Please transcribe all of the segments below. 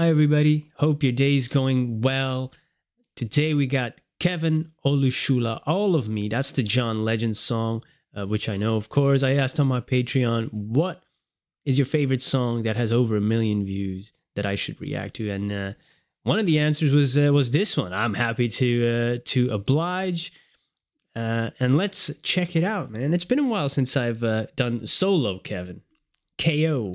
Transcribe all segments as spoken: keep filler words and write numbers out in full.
Hi everybody, hope your day's going well. Today we got Kevin Olusola, All of Me. That's the John Legend song, uh, which I know, of course. I asked on my Patreon, what is your favorite song that has over a million views that I should react to? And uh, one of the answers was uh, was this one. I'm happy to uh, to oblige. Uh, and let's check it out, man. It's been a while since I've uh, done solo Kevin. K O.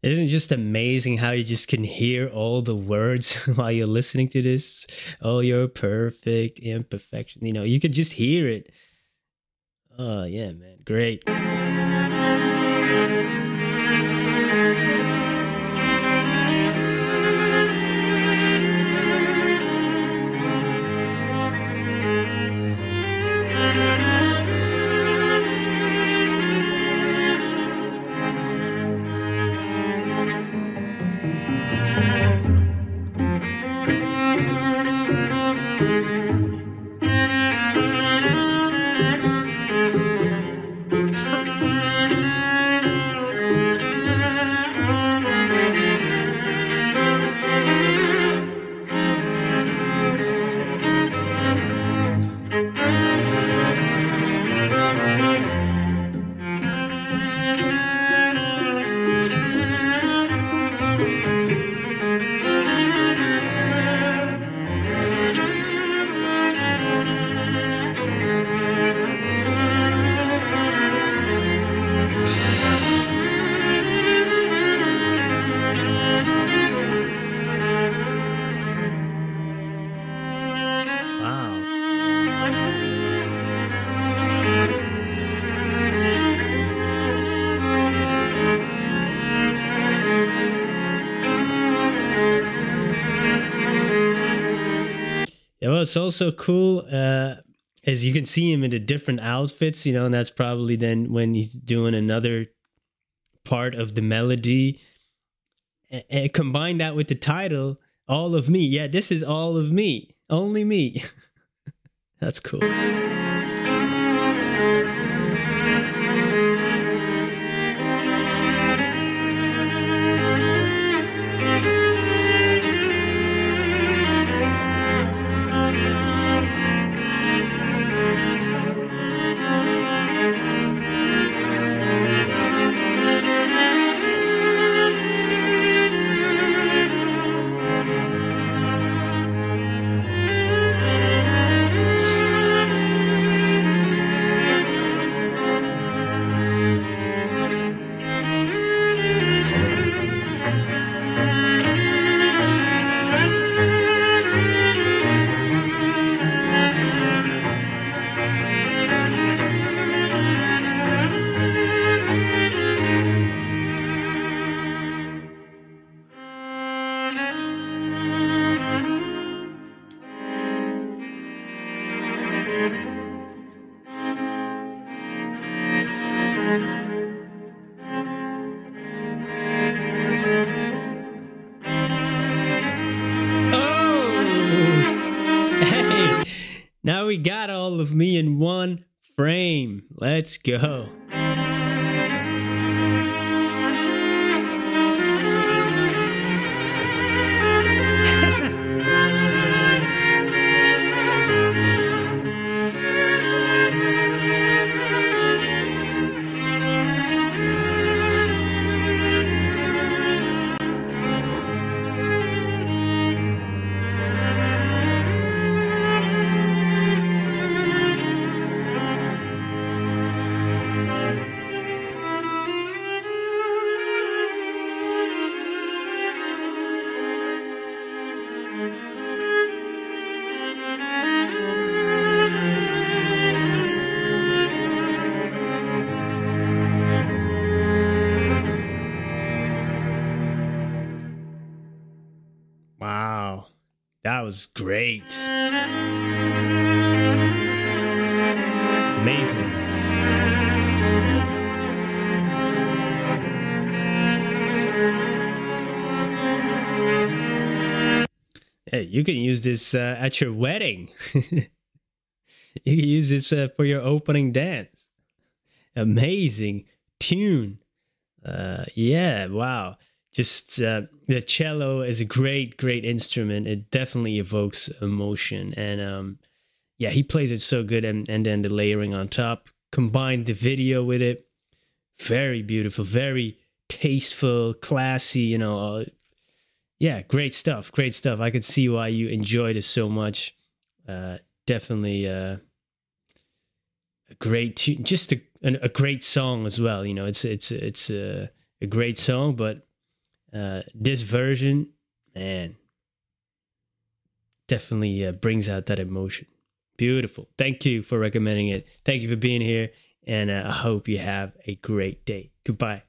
Isn't it just amazing how you just can hear all the words while you're listening to this? Oh, you're perfect, imperfection. You know, you can just hear it. Oh, yeah, man. Great. What's also cool uh, is you can see him in the different outfits, you know, and that's probably then when he's doing another part of the melody. And, and combine that with the title, All of Me. Yeah, this is all of me. Only me. That's cool. Now we got all of me in one frame. Let's go. Wow, that was great. Amazing. Hey, you can use this uh, at your wedding. You can use this uh, for your opening dance. Amazing tune. Uh, yeah, wow. Just uh, the cello is a great, great instrument. It definitely evokes emotion. And um, yeah, he plays it so good. And, and then the layering on top, combined the video with it. Very beautiful, very tasteful, classy, you know. Uh, yeah, great stuff, great stuff. I could see why you enjoyed it so much. Uh, definitely uh, a great, just a, a great song as well. You know, it's, it's, it's a, a great song, but Uh, this version, man, definitely uh, brings out that emotion. Beautiful. Thank you for recommending it. Thank you for being here. And uh, I hope you have a great day. Goodbye.